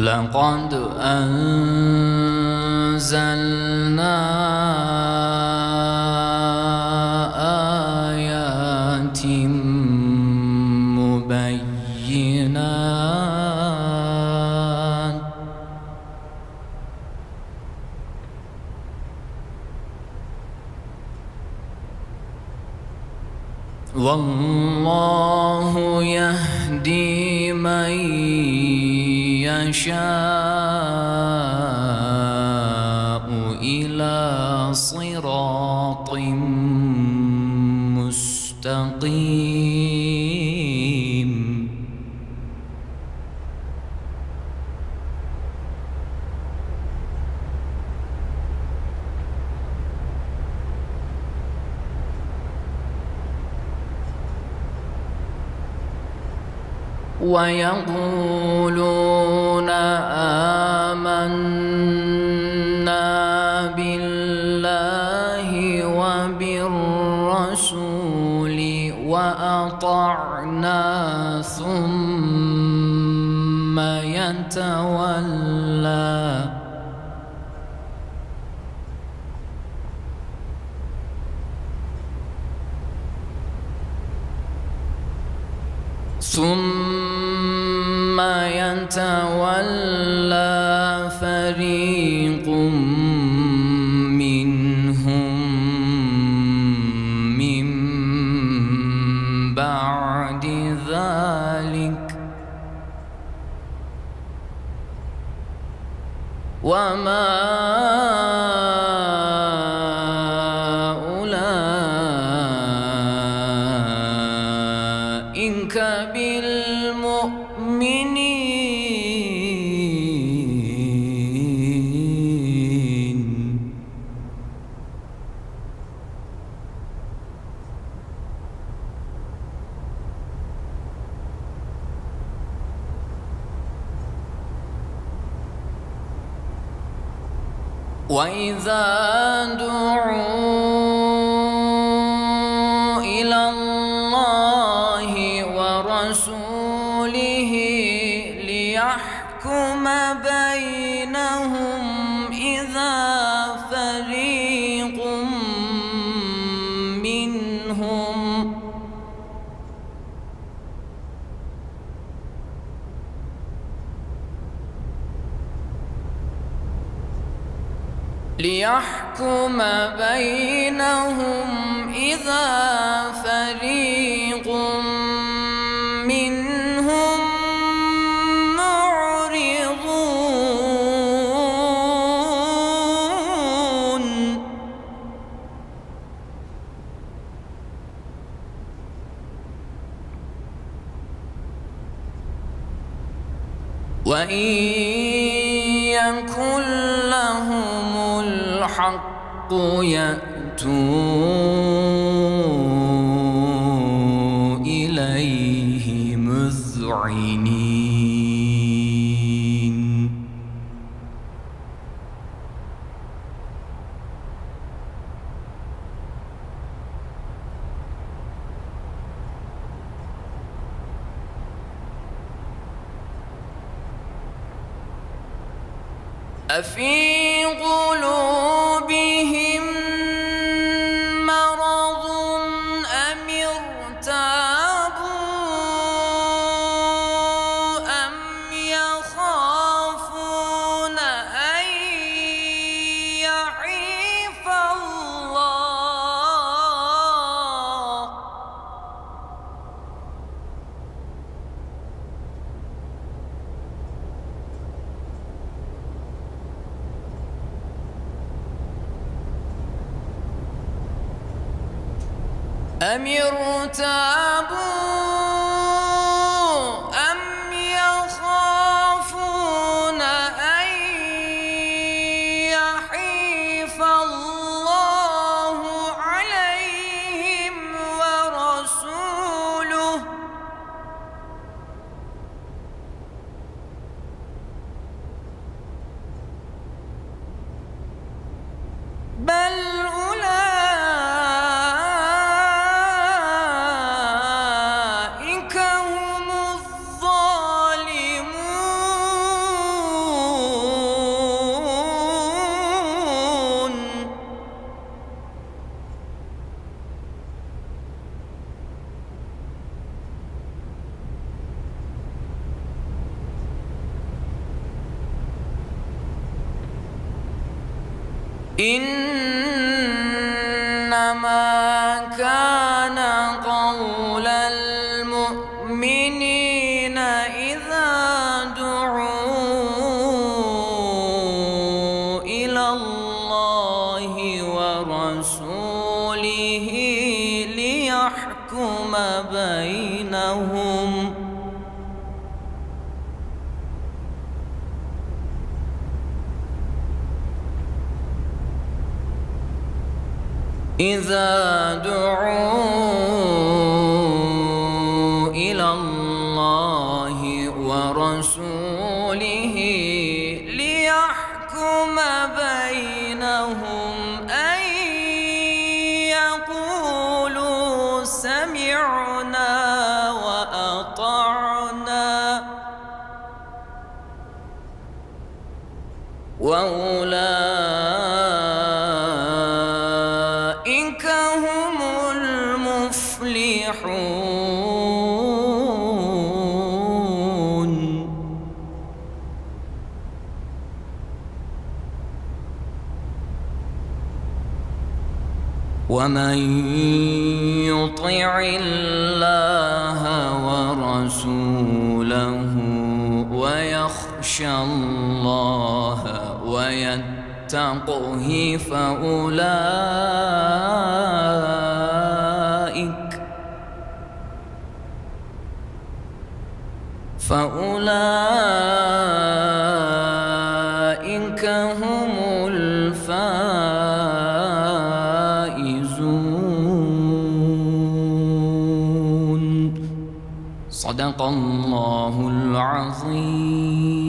لقد أنزلنا آيات مبينات والله يهدي من يشاء إلى صراط مستقيم. ويقولون آمنا بالله وبالرسول وأطعنا ثم يتولى فريق منهم من بعد ذلك وإذا دعوا إلى الله ورسوله ليحكم بينهم إذا فريق منهم منهم معرضون. وإن يكن لهم الحق يأتوا إليه مذعنين. أفي قلوبهم أم يرتابوا أم يخافون أن يحيف الله عليهم ورسوله بل إنما كان قول المؤمنين إذا دعوا إلى الله ورسوله ليحكم بينهم إذا دعوا إلى الله ورسوله ليحكم بينهم أن يقولوا سمعنا وأطعنا وأولئك هم المفلحون. ومن يطع الله ورسوله ويخشى الله ويتقه فأولئك هم الفائزون. صدق الله العظيم.